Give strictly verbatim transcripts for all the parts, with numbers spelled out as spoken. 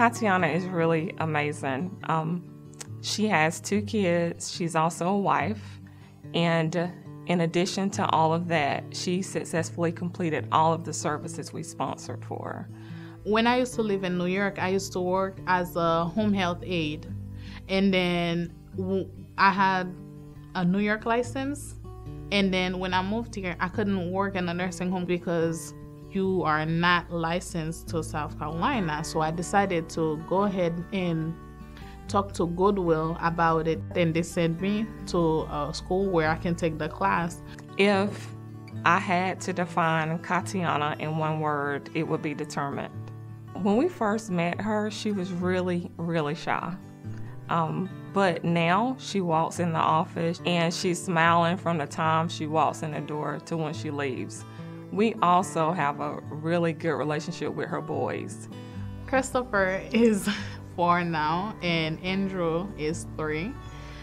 Cattiana is really amazing. Um, she has two kids. She's also a wife. And in addition to all of that, she successfully completed all of the services we sponsored for her. When I used to live in New York, I used to work as a home health aide. And then I had a New York license. And then when I moved here, I couldn't work in a nursing home because you are not licensed to South Carolina. So I decided to go ahead and talk to Goodwill about it. Then they sent me to a school where I can take the class. If I had to define Cattiana in one word, it would be determined. When we first met her, she was really, really shy. Um, But now she walks in the office and she's smiling from the time she walks in the door to when she leaves. We also have a really good relationship with her boys. Christopher is four now and Andrew is three.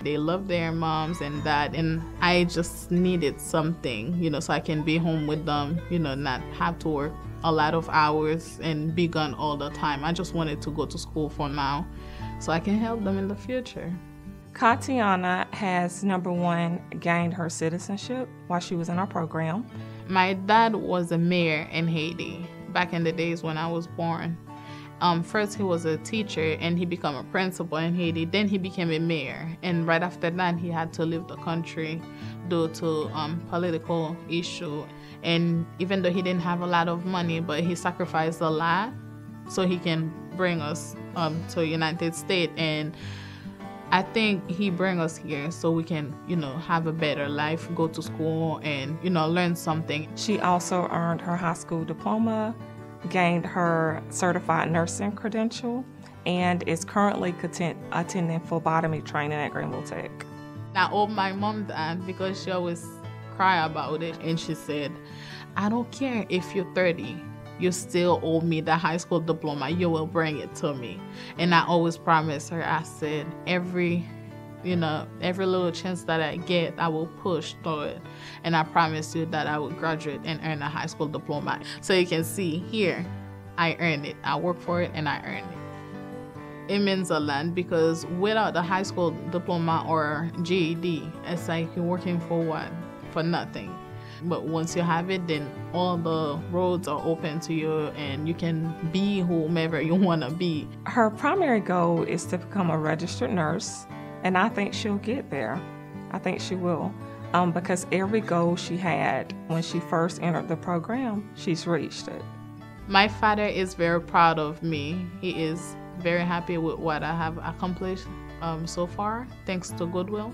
They love their moms and dad, and I just needed something, you know, so I can be home with them, you know, not have to work a lot of hours and be gone all the time. I just wanted to go to school for now, so I can help them in the future. Cattiana has, number one, gained her citizenship while she was in our program. My dad was a mayor in Haiti back in the days when I was born. Um, first he was a teacher and he became a principal in Haiti, then he became a mayor. And right after that he had to leave the country due to um, political issue. And even though he didn't have a lot of money, but he sacrificed a lot so he can bring us um, to the United States, and I think he bring us here so we can, you know, have a better life, go to school and, you know, learn something. She also earned her high school diploma, gained her certified nursing credential, and is currently content attending phlebotomy training at Greenville Tech. I owe my mom that because she always cry about it, and she said, I don't care if you're thirty. You still owe me the high school diploma, you will bring it to me. And I always promised her, I said, every, you know, every little chance that I get, I will push through it. And I promised you that I would graduate and earn a high school diploma. So you can see here, I earned it. I worked for it and I earned it. It means a lot because without the high school diploma or G E D, it's like you're working for what? For nothing. But once you have it, then all the roads are open to you and you can be whomever you want to be. Her primary goal is to become a registered nurse, and I think she'll get there. I think she will, um, because every goal she had when she first entered the program, she's reached it. My father is very proud of me. He is very happy with what I have accomplished um, so far, thanks to Goodwill.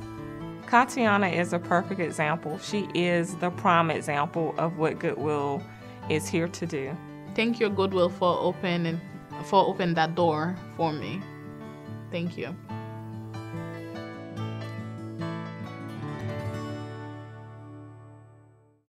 Cattiana is a perfect example. She is the prime example of what Goodwill is here to do. Thank you, Goodwill, for opening for opening that door for me. Thank you.